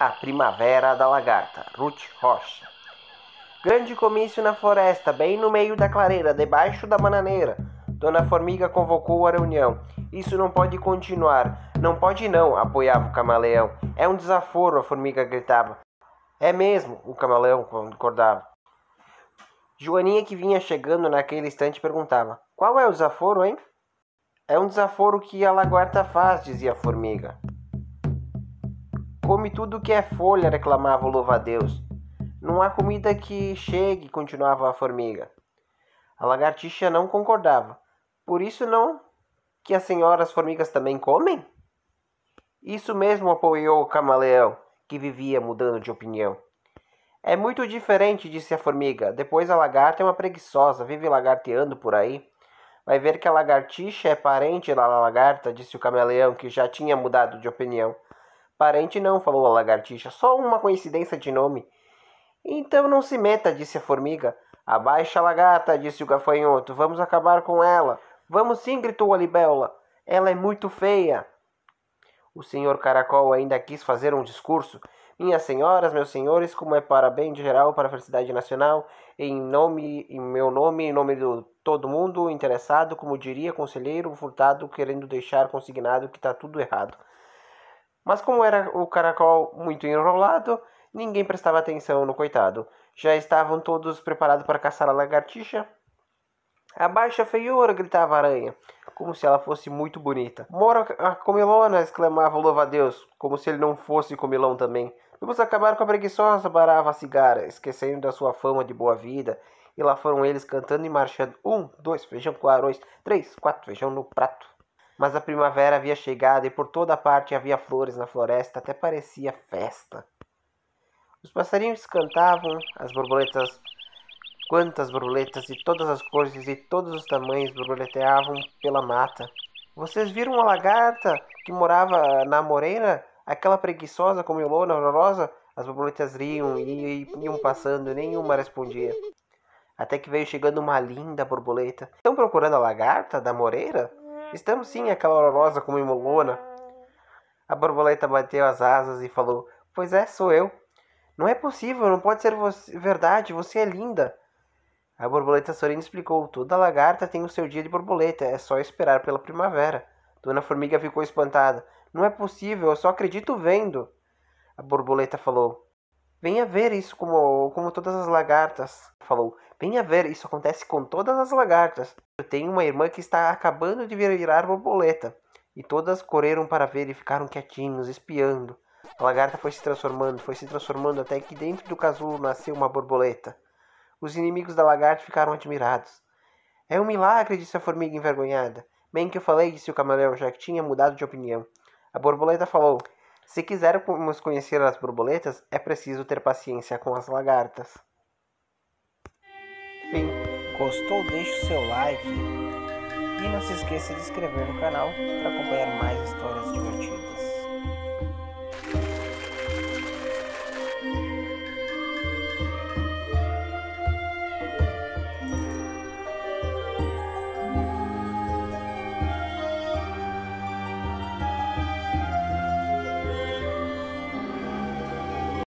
A Primavera da Lagarta, Ruth Rocha. Grande comício na floresta, bem no meio da clareira, debaixo da bananeira. Dona Formiga convocou a reunião. Isso não pode continuar. Não pode não, apoiava o camaleão. É um desaforo, a formiga gritava. É mesmo, o camaleão concordava. Joaninha, que vinha chegando naquele instante, perguntava. Qual é o desaforo, hein? É um desaforo que a lagarta faz, dizia a formiga. Come tudo que é folha, reclamava o louva-a-Deus. Não há comida que chegue, continuava a formiga. A lagartixa não concordava. Por isso não que as senhoras formigas também comem? Isso mesmo, apoiou o camaleão, que vivia mudando de opinião. É muito diferente, disse a formiga. Depois a lagarta é uma preguiçosa, vive lagarteando por aí. Vai ver que a lagartixa é parente da lagarta, disse o camaleão, que já tinha mudado de opinião. Parente não, falou a lagartixa, só uma coincidência de nome. Então não se meta, disse a formiga. Abaixa a lagarta, disse o gafanhoto, vamos acabar com ela. Vamos sim, gritou a libélula, ela é muito feia. O senhor caracol ainda quis fazer um discurso. Minhas senhoras, meus senhores, como é para bem de geral, para a felicidade nacional, em meu nome e em nome de todo mundo interessado, como diria conselheiro Furtado, querendo deixar consignado que está tudo errado. Mas como era o caracol muito enrolado, ninguém prestava atenção no coitado. Já estavam todos preparados para caçar a lagartixa. Abaixa a feiura, gritava a aranha, como se ela fosse muito bonita. Mora a comilona, exclamava o louva-a-Deus, como se ele não fosse comilão também. Vamos acabar com a preguiçosa, barava a cigara, esquecendo da sua fama de boa vida. E lá foram eles cantando e marchando. 1, 2, feijão com arroz, 3, 4, feijão no prato. Mas a primavera havia chegado e por toda parte havia flores na floresta, até parecia festa. Os passarinhos cantavam, as borboletas, quantas borboletas de todas as cores e todos os tamanhos borboleteavam pela mata. Vocês viram a lagarta que morava na moreira? Aquela preguiçosa, comilona, horrorosa? As borboletas riam e iam passando, nenhuma respondia. Até que veio chegando uma linda borboleta. Estão procurando a lagarta da moreira? Estamos sim, aquela horrorosa como imolona. A borboleta bateu as asas e falou, pois é, sou eu. Não é possível, não pode ser verdade, você é linda. A borboleta sorrindo explicou, toda lagarta tem o seu dia de borboleta, é só esperar pela primavera. Dona Formiga ficou espantada. Não é possível, eu só acredito vendo. A borboleta falou, venha ver isso como todas as lagartas. Falou, venha ver, isso acontece com todas as lagartas. Eu tenho uma irmã que está acabando de virar borboleta. E todas correram para ver e ficaram quietinhos, espiando. A lagarta foi se transformando até que dentro do casulo nasceu uma borboleta. Os inimigos da lagarta ficaram admirados. É um milagre, disse a formiga envergonhada. Bem que eu falei, disse o camaleão, já que tinha mudado de opinião. A borboleta falou, se quisermos conhecer as borboletas, é preciso ter paciência com as lagartas. Fim. Gostou? Deixe o seu like e não se esqueça de se inscrever no canal para acompanhar mais histórias divertidas.